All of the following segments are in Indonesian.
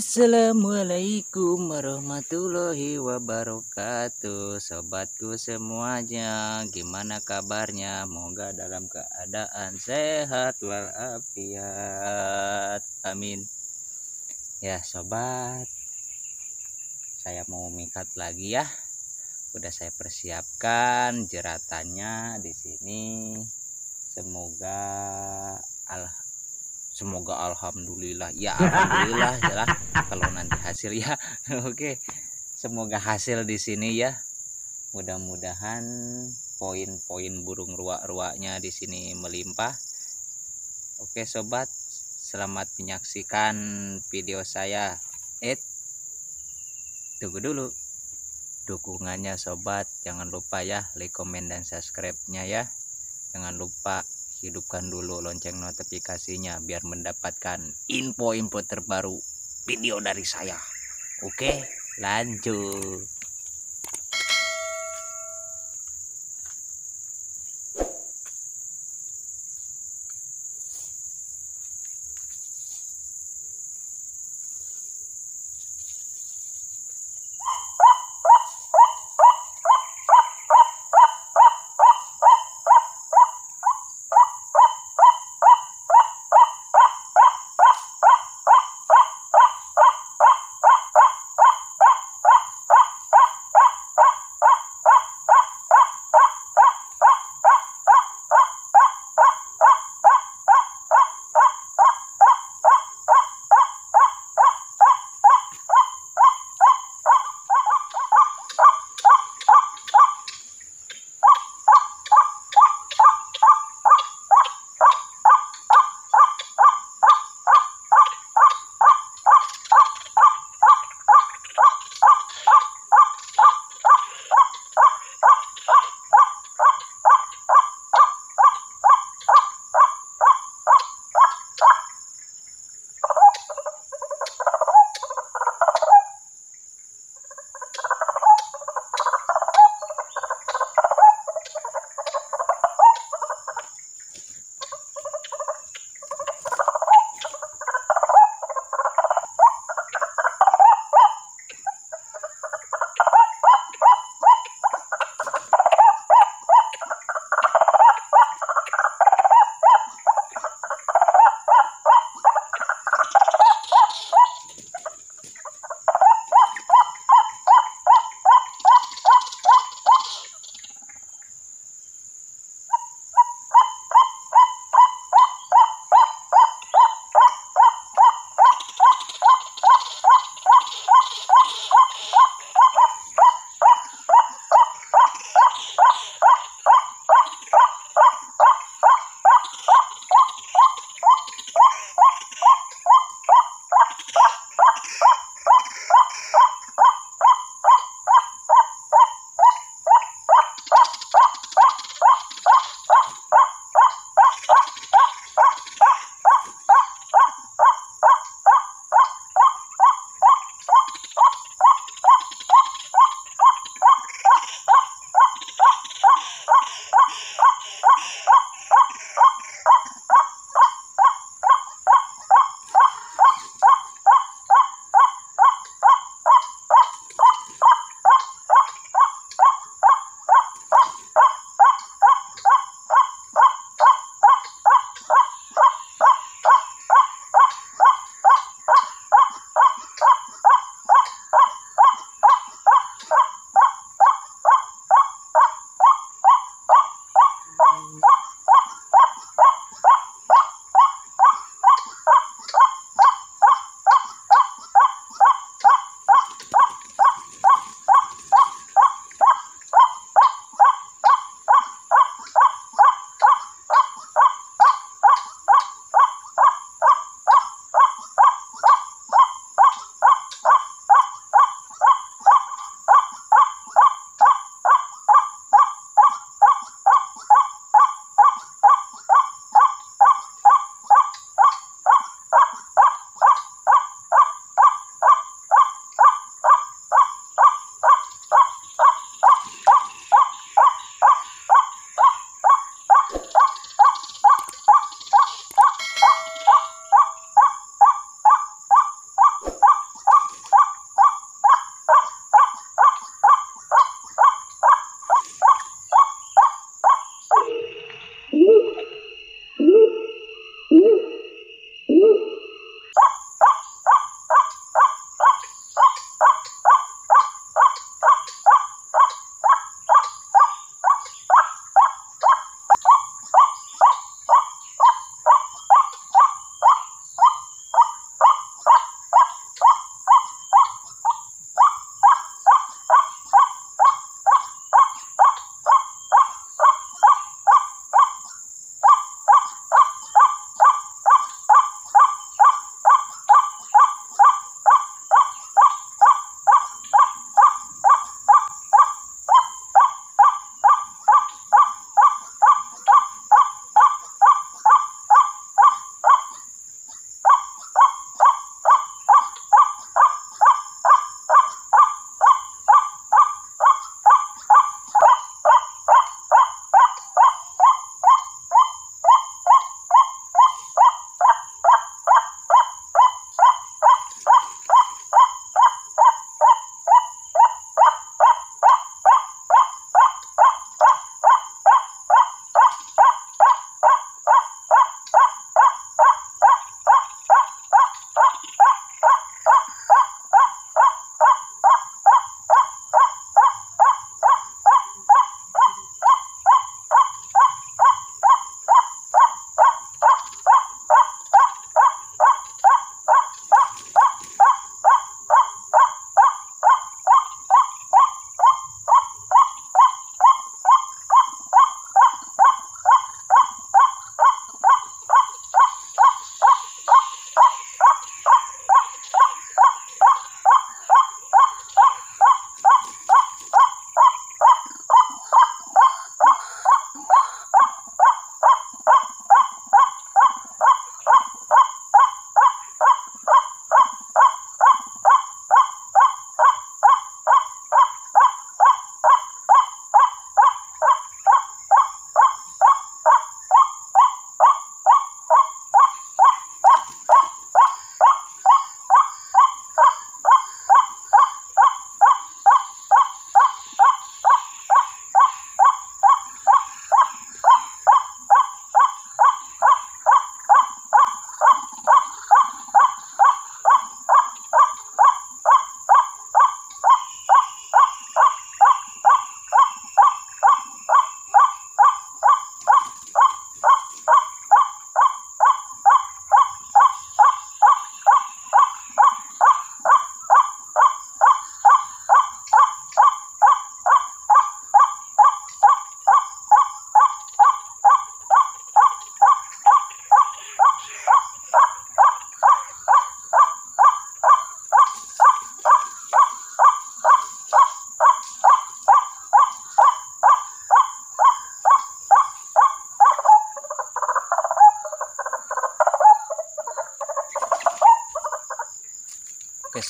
Assalamualaikum warahmatullahi wabarakatuh. Sobatku semuanya, gimana kabarnya? Moga dalam keadaan sehat walafiat, amin. Ya sobat, saya mau mikat lagi ya. Udah saya persiapkan jeratannya di sini. Semoga alhamdulillah ya, alhamdulillah ya kalau nanti hasil ya. Oke, semoga hasil di sini ya. Mudah-mudahan poin-poin burung ruak-ruaknya di sini melimpah. Oke sobat, selamat menyaksikan video saya. Tunggu dulu dukungannya sobat, jangan lupa ya like, komen, dan subscribe-nya ya. Jangan lupa hidupkan dulu lonceng notifikasinya biar mendapatkan info-info terbaru video dari saya. Oke, lanjut.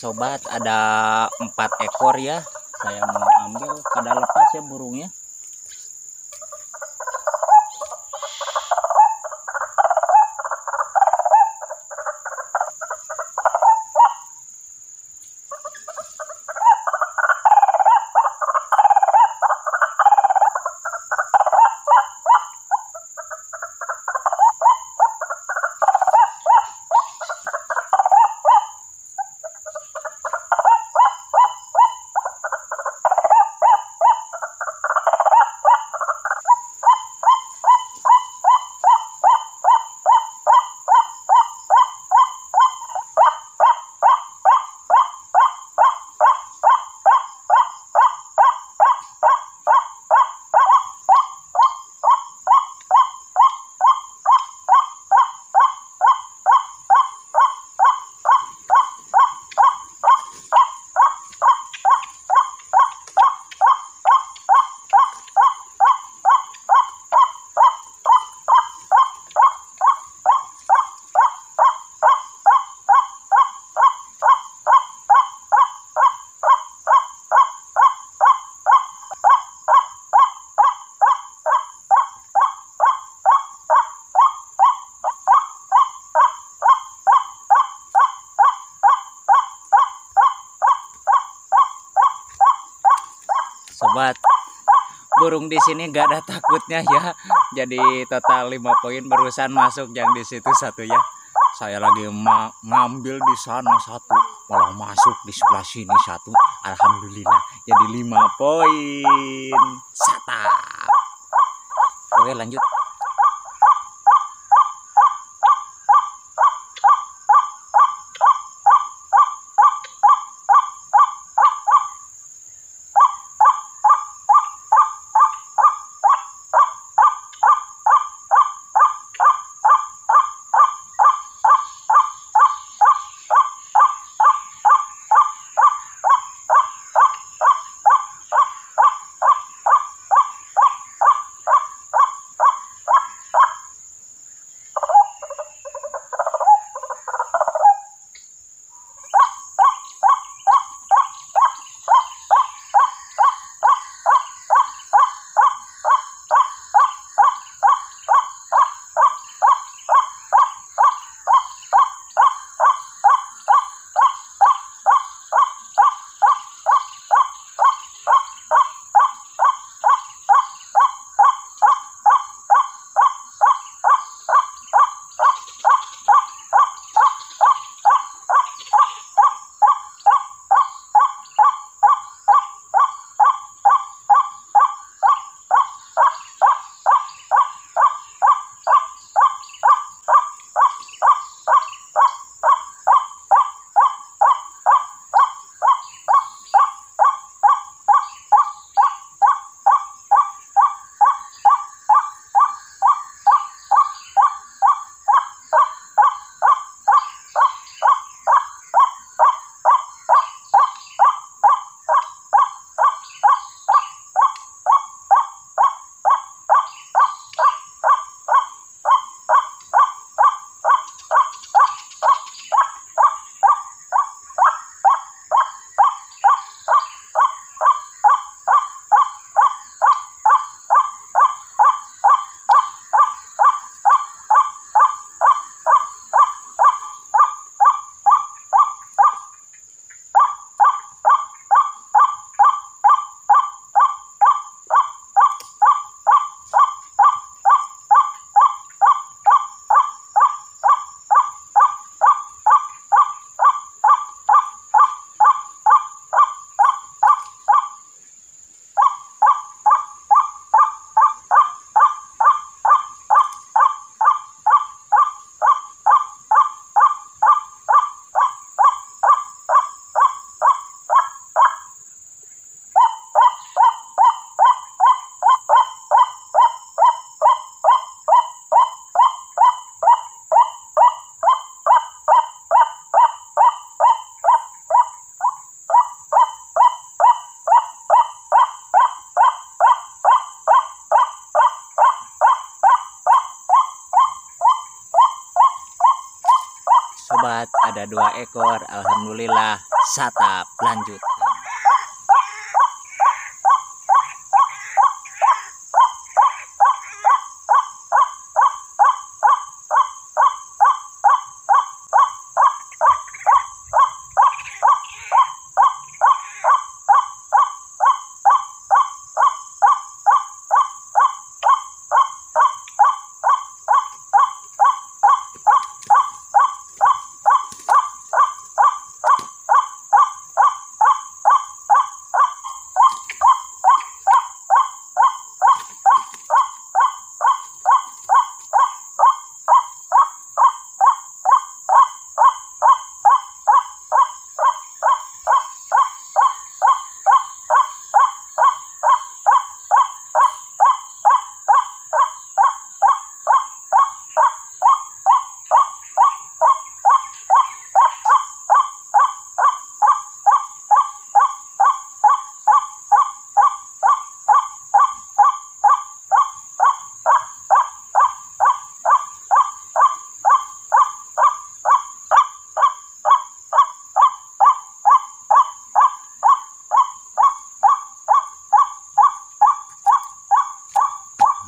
sobat, ada 4 ekor ya. Saya mau ambil, pada lepas ya burungnya. Sobat, burung di sini nggak ada takutnya ya. Jadi total 5 poin barusan masuk, yang di situ 1 ya. Saya lagi ngambil di sana 1, malah masuk di sebelah sini 1. Alhamdulillah, jadi 5 poin. Satap. Oke, lanjut. Ada 2 ekor, alhamdulillah Satap, lanjut.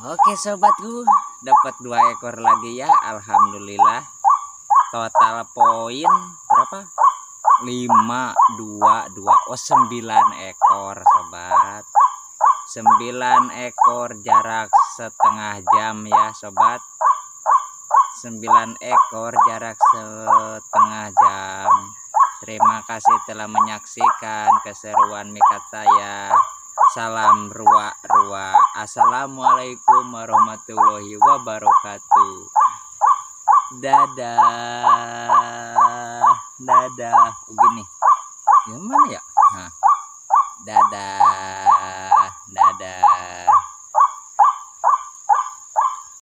Oke sobatku, dapat 2 ekor lagi ya, alhamdulillah. Total poin berapa? 5, 2, 2. Oh, 9 ekor sobat. 9 ekor jarak setengah jam ya sobat. 9 ekor jarak setengah jam. Terima kasih telah menyaksikan keseruan Mikat saya. Salam ruak-ruak. Assalamualaikum warahmatullahi wabarakatuh. Dadah. Dadah. Gimana ya? Dadah.